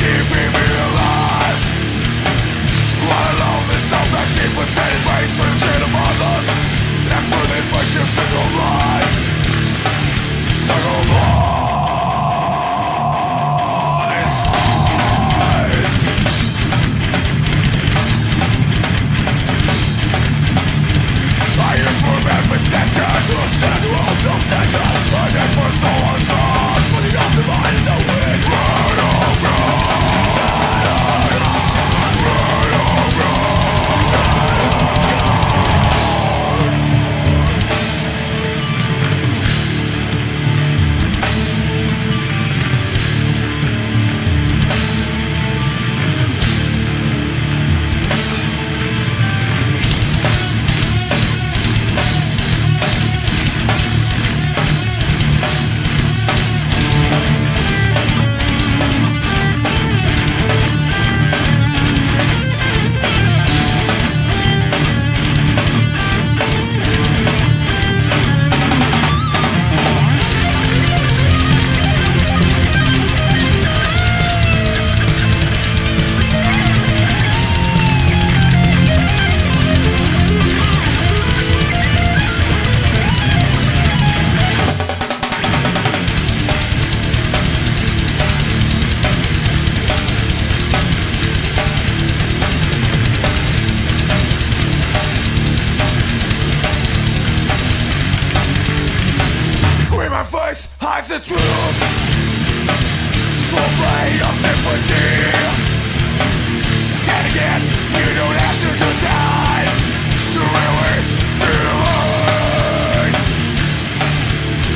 keeping me alive. Let alone the sound that's keeping steady face for the shit of others, and for the face of single lives. Single lives. I used for bad perception to stand worlds of tensions, fighting for someone's heart, putting off the mind in the wind. Hides the truth, slow play of sympathy. Then again, you don't have to die to really feel it.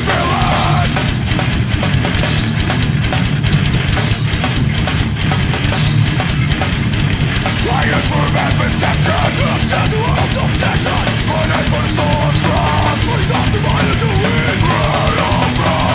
Feel it. I use for bad perception to stand the world's obsession, but not for the soul of strong, putting off the mind of the wind. Run, oh, run.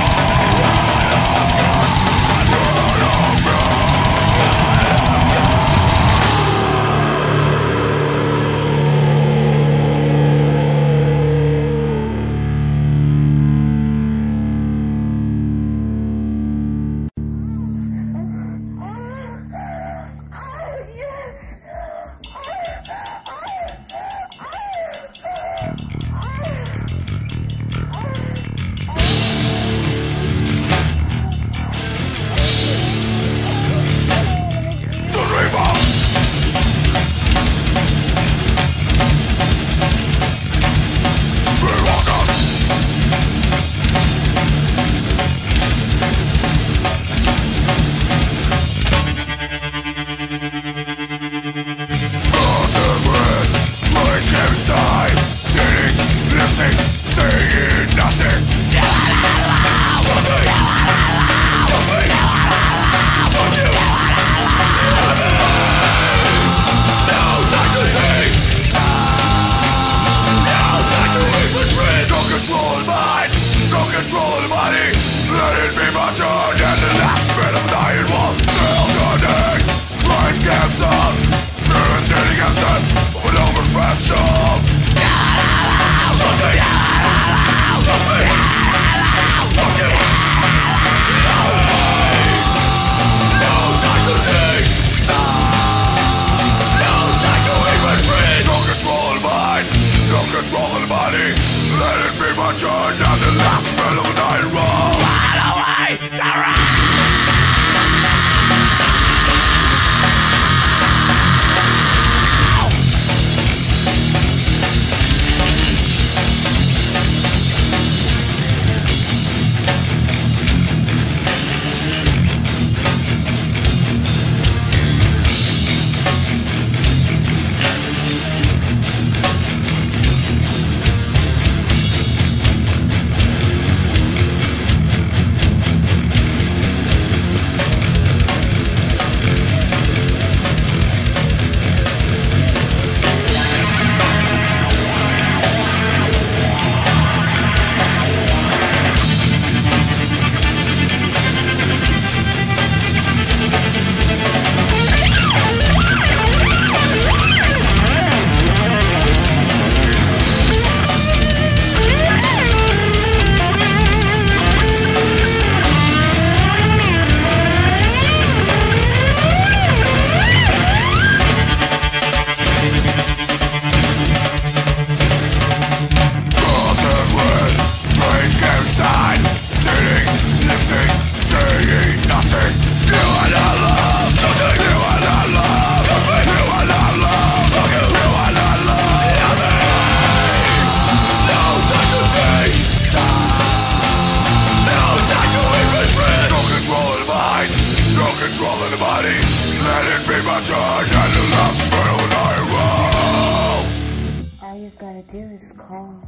do is call.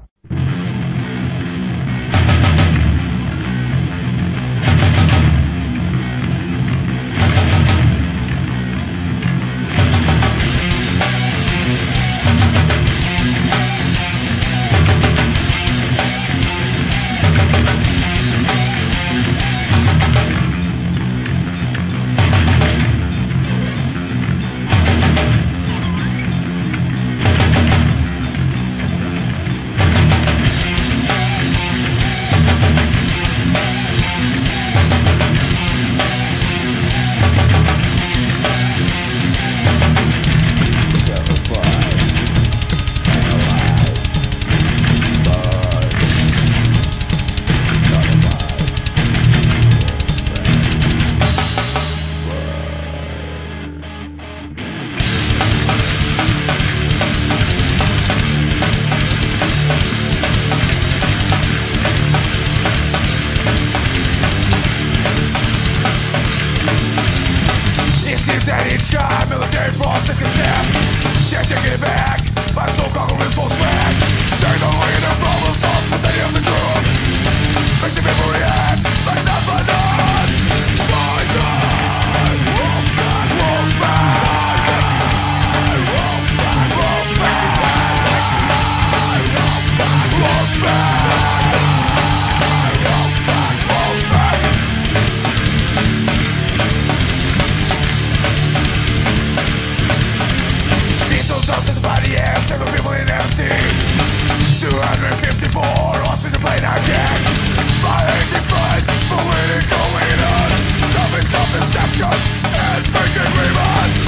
Military force is a snap. They're taking it back. My so-called response back. They're no longer their problem solved, but they have the truth. Makes the people react like that, but not. Poison! Wolfman! Wolfman! Seven people in MC, 254 ostrich are playing our jack. Fighting different, but winning co-leaders. Summon self-deception and freaking reruns.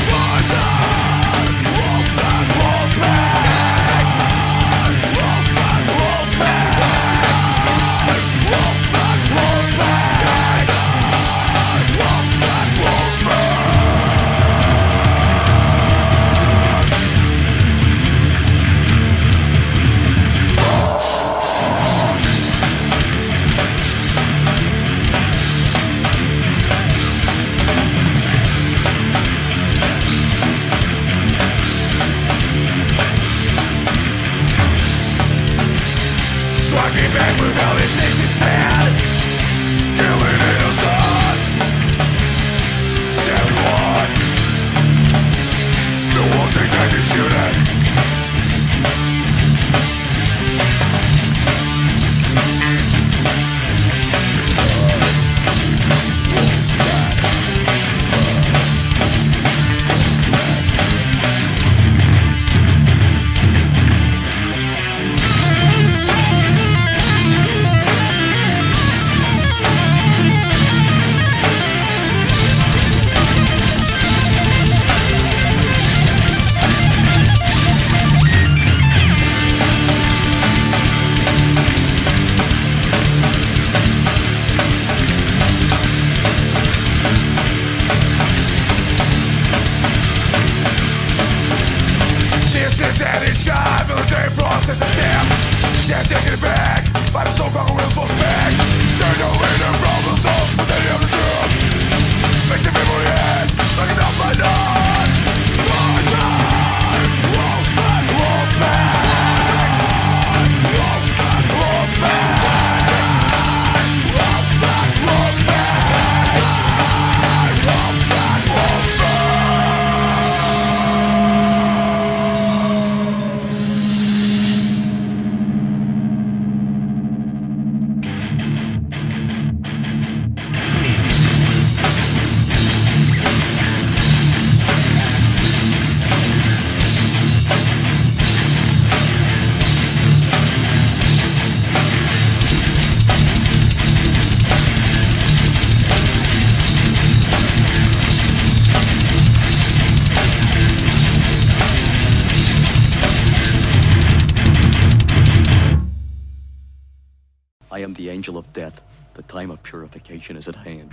I am the angel of death. The time of purification is at hand.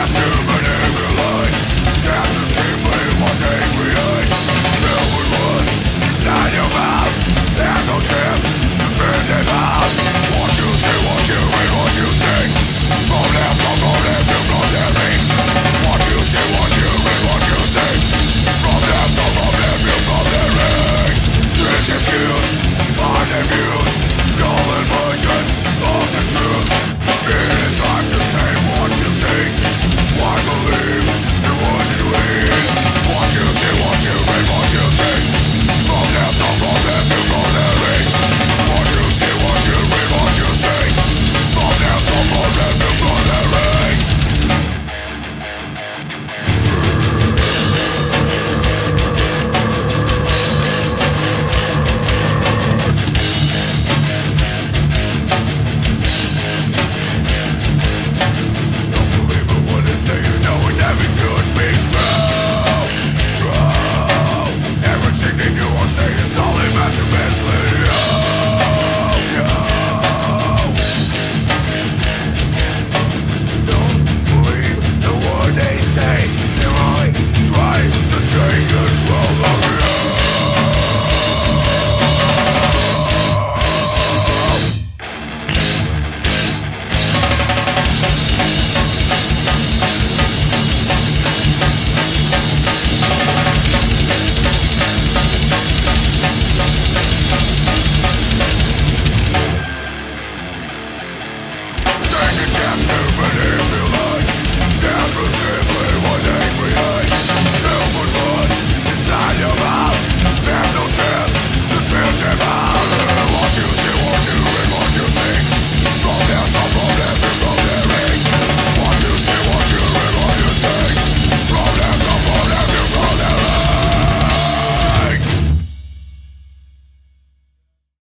has to